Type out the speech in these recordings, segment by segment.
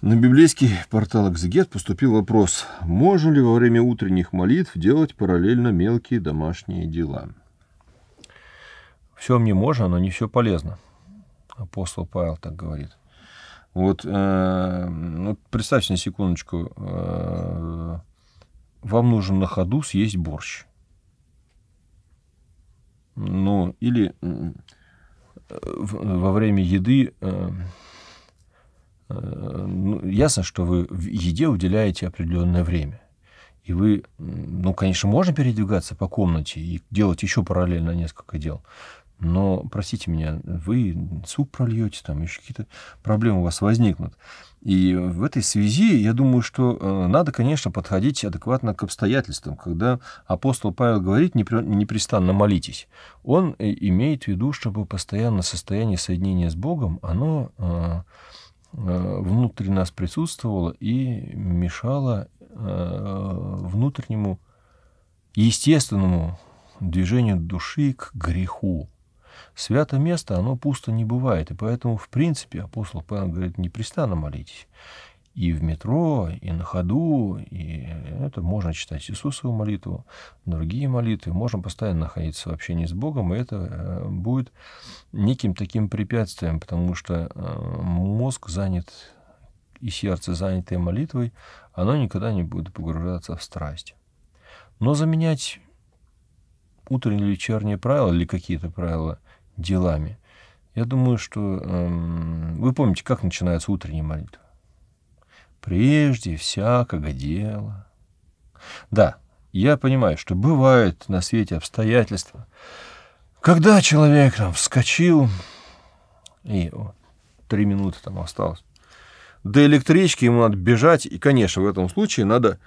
На библейский портал «Экзегет» поступил вопрос, можно ли во время утренних молитв делать параллельно мелкие домашние дела? Все мне можно, но не все полезно. Апостол Павел так говорит. Вот, представьте на секундочку, вам нужно на ходу съесть борщ. Ну, или во время еды... ясно, что вы в еде уделяете определенное время. И вы, ну, конечно, можно передвигаться по комнате и делать еще параллельно несколько дел. Но, простите меня, вы суп прольете, там еще какие-то проблемы у вас возникнут. И в этой связи, я думаю, что надо, конечно, подходить адекватно к обстоятельствам. Когда апостол Павел говорит «непрестанно молитесь», он имеет в виду, чтобы постоянно состояние соединения с Богом, оно... внутри нас присутствовало и мешало внутреннему естественному движению души к греху. Святое место, оно пусто не бывает, и поэтому, в принципе, апостол Павел говорит, непрестанно молитесь. И в метро, и на ходу, и это можно читать Иисусову молитву, другие молитвы. Можно постоянно находиться в общении с Богом, и это будет неким таким препятствием, потому что мозг занят и сердце, занятое молитвой, оно никогда не будет погружаться в страсть. Но заменять утренние или вечерние правила или какие-то правила делами, я думаю, что вы помните, как начинается утренняя молитва. Прежде всякого дела. Да, я понимаю, что бывают на свете обстоятельства, когда человек там вскочил, и 3 минуты там осталось, до электрички ему надо бежать, и, конечно, в этом случае надо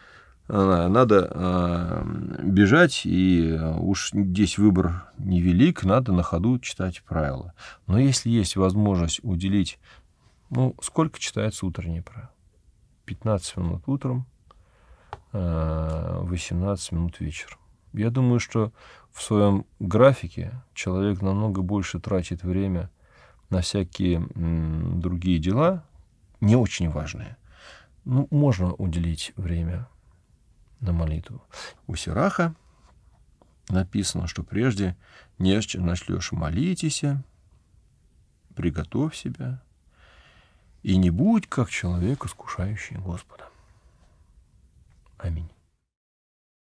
бежать, и уж здесь выбор невелик, надо на ходу читать правила. Но если есть возможность уделить, ну, сколько читается утренние правила? 15 минут утром, 18 минут вечером. Я думаю, что в своем графике человек намного больше тратит время на всякие другие дела, не очень важные. Ну, можно уделить время на молитву. У Сираха написано, что прежде нежели начнешь молитесь, приготовь себя. И не будь как человек, искушающий Господа. Аминь.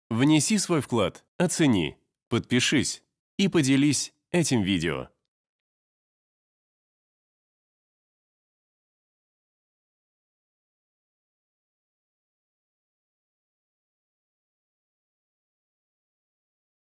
Внеси свой вклад, оцени, подпишись и поделись этим видео.